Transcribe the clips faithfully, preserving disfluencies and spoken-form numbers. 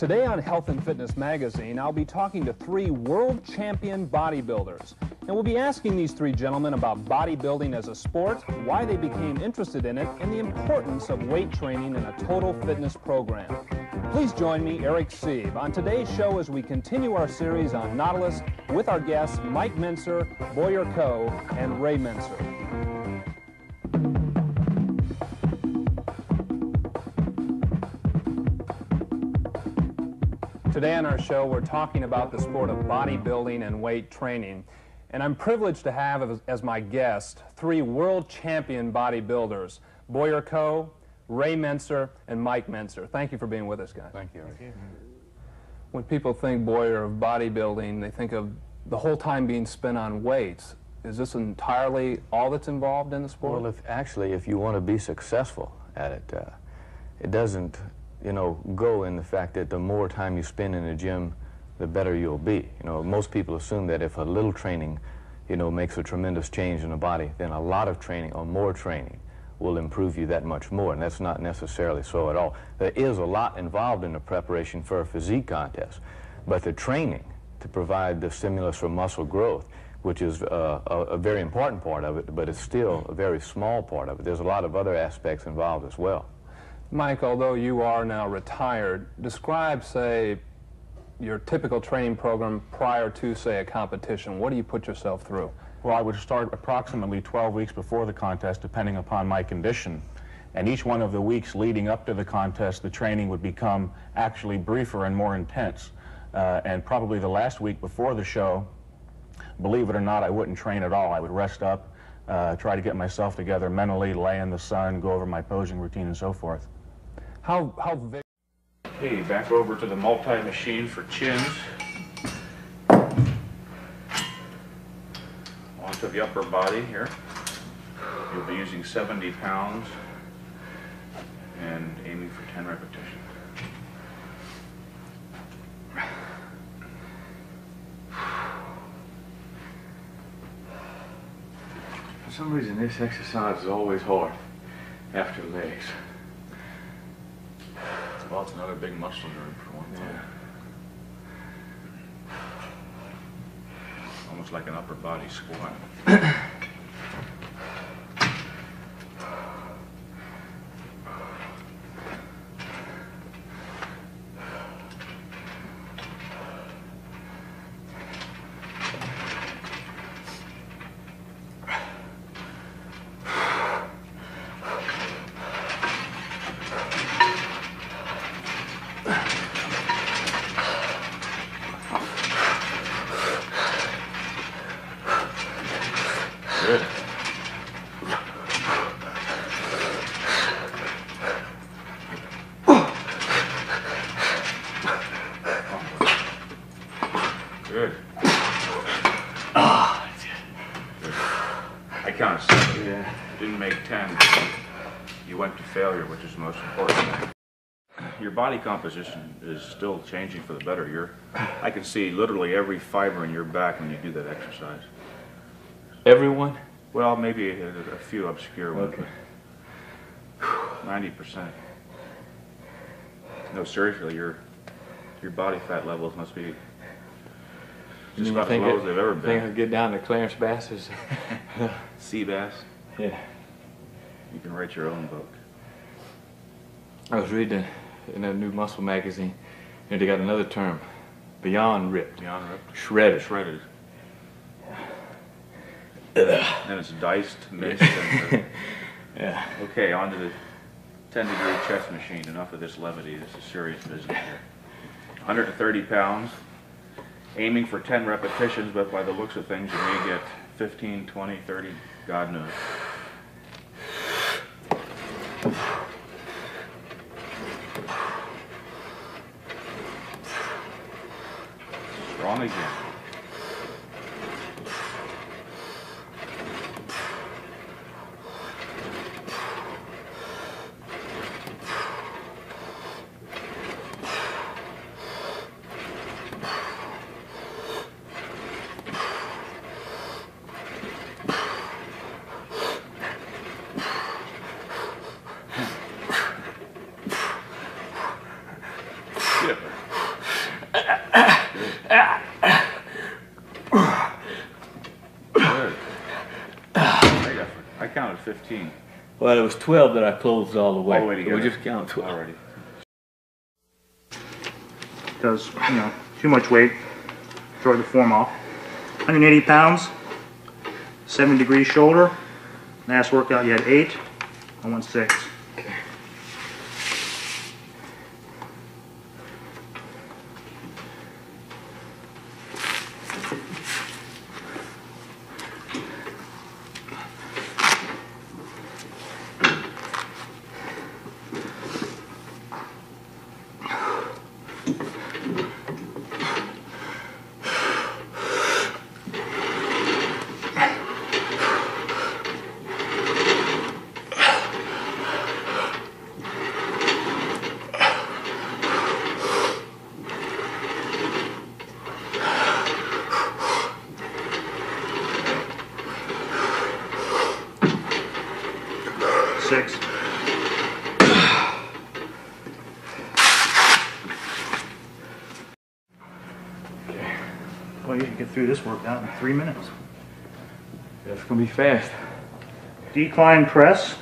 Today on Health and Fitness Magazine, I'll be talking to three world champion bodybuilders. And we'll be asking these three gentlemen about bodybuilding as a sport, why they became interested in it, and the importance of weight training in a total fitness program. Please join me, Eric Sieve, on today's show as we continue our series on Nautilus with our guests Mike Mentzer, Boyer Coe, and Ray Mentzer. Today on our show, we're talking about the sport of bodybuilding and weight training. And I'm privileged to have as, as my guest three world champion bodybuilders, Boyer Coe, Ray Mentzer, and Mike Mentzer. Thank you for being with us, guys. Thank you. Thank you. When people think, Boyer, of bodybuilding, they think of the whole time being spent on weights. Is this entirely all that's involved in the sport? Well, if, actually, if you want to be successful at it, uh, it doesn't, you know, go in the fact that the more time you spend in the gym, the better you'll be. You know, most people assume that if a little training, you know, makes a tremendous change in the body, then a lot of training or more training will improve you that much more, and that's not necessarily so at all. There is a lot involved in the preparation for a physique contest, but the training to provide the stimulus for muscle growth, which is uh, a, a very important part of it, but it's still a very small part of it. There's a lot of other aspects involved as well. Mike, although you are now retired, describe, say, your typical training program prior to, say, a competition. What do you put yourself through? Well, I would start approximately twelve weeks before the contest, depending upon my condition. And each one of the weeks leading up to the contest, the training would become actually briefer and more intense. Uh, and probably the last week before the show, believe it or not, I wouldn't train at all. I would rest up, uh, try to get myself together mentally, lay in the sun, go over my posing routine, and so forth. How, how big? Okay, back over to the multi-machine for chins. Onto the upper body here. You'll be using seventy pounds and aiming for ten repetitions. For some reason, this exercise is always hard after legs. Well, it's another big muscle group for one thing. Yeah. Almost like an upper body squat. Body composition is still changing for the better. You're, I can see literally every fiber in your back when you do that exercise. Everyone? Well, maybe a, a few obscure ones. Okay. ninety percent. No, seriously, your your body fat levels must be just about as low as they've ever been. I think I'll get down to Clarence Bass's. Sea Bass? Yeah. You can write your own book. I was reading in a new muscle magazine, and they got another term, beyond ripped. Beyond ripped. Shredded. Shredded. And it's diced, mixed. And yeah. Okay, on to the ten degree chest machine. Enough of this levity. This is serious business here. one hundred thirty pounds, aiming for ten repetitions, but by the looks of things, you may get fifteen, twenty, thirty, God knows. Strong again. Get up there. Good. Great effort. I counted fifteen. Well, it was twelve that I closed all the way. All the way together. We just counted twelve already. Because, you know, too much weight, throw the form off. one hundred eighty pounds, seven degree shoulder. Last workout you had eight, I went six. Six. Okay. Well, you can get through this workout in three minutes. That's gonna be fast. Decline press.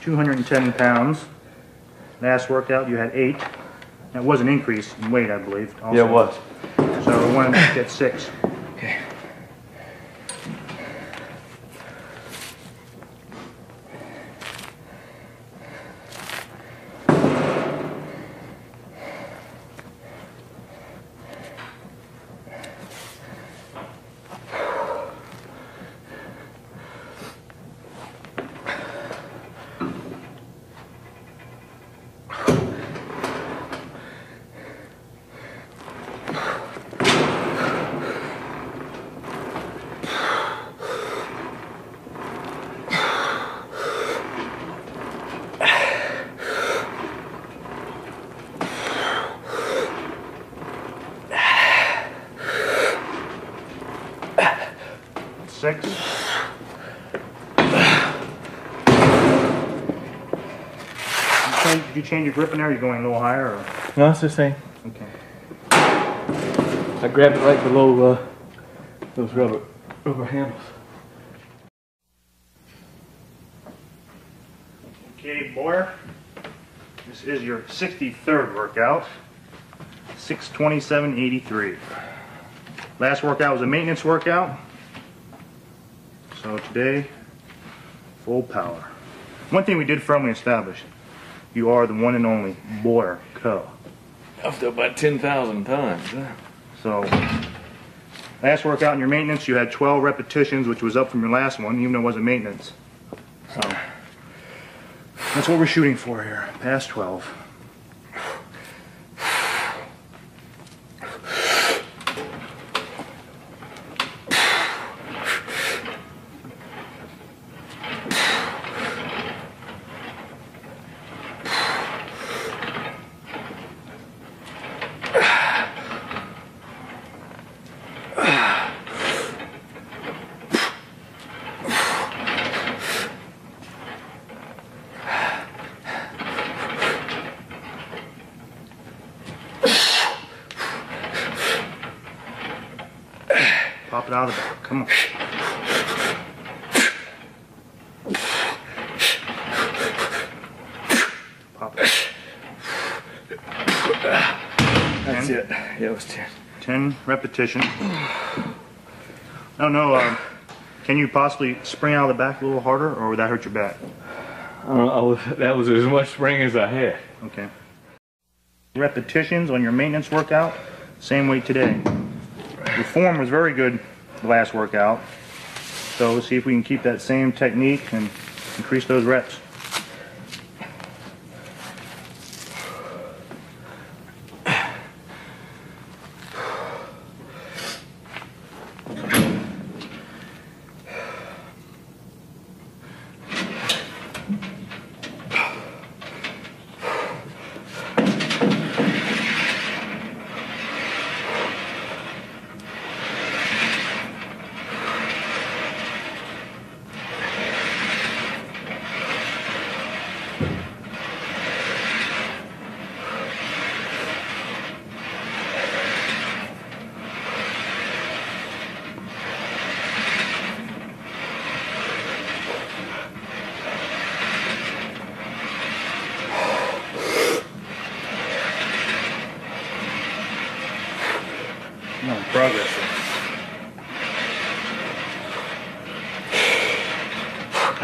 two hundred ten pounds. Last workout you had eight. That was an increase in weight, I believe. Also. Yeah, it was. So we wanted to get six. Okay. Six. Did you change your grip in there? Are you going a little higher? Or? No, it's the same. Okay. I grabbed it right below uh, those rubber, rubber handles. Okay, Boyer. This is your sixty-third workout. six twenty-seven eighty-three. Last workout was a maintenance workout. So today, full power. One thing we did firmly establish, you are the one and only Boyer Coe. I've done about ten thousand times. Yeah. So, last workout in your maintenance, you had twelve repetitions, which was up from your last one, even though it wasn't maintenance. So, that's what we're shooting for here, past twelve. Pop it out of the back. Come on. Pop it. That's ten. It. Yeah, it was ten. Ten repetitions. No, no. Uh, can you possibly spring out of the back a little harder, or would that hurt your back? Uh, I was, that was as much spring as I had. Okay. Repetitions on your maintenance workout. Same weight today. Your form was very good the last workout, so let's see if we can keep that same technique and increase those reps.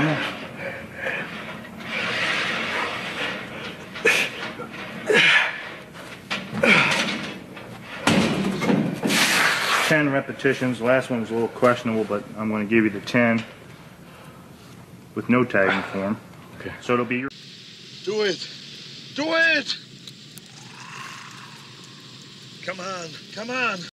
Yeah. ten repetitions. Last one was a little questionable, but I'm going to give you the ten with no tagging form. Okay. So it'll be your. Do it! Do it! Come on! Come on!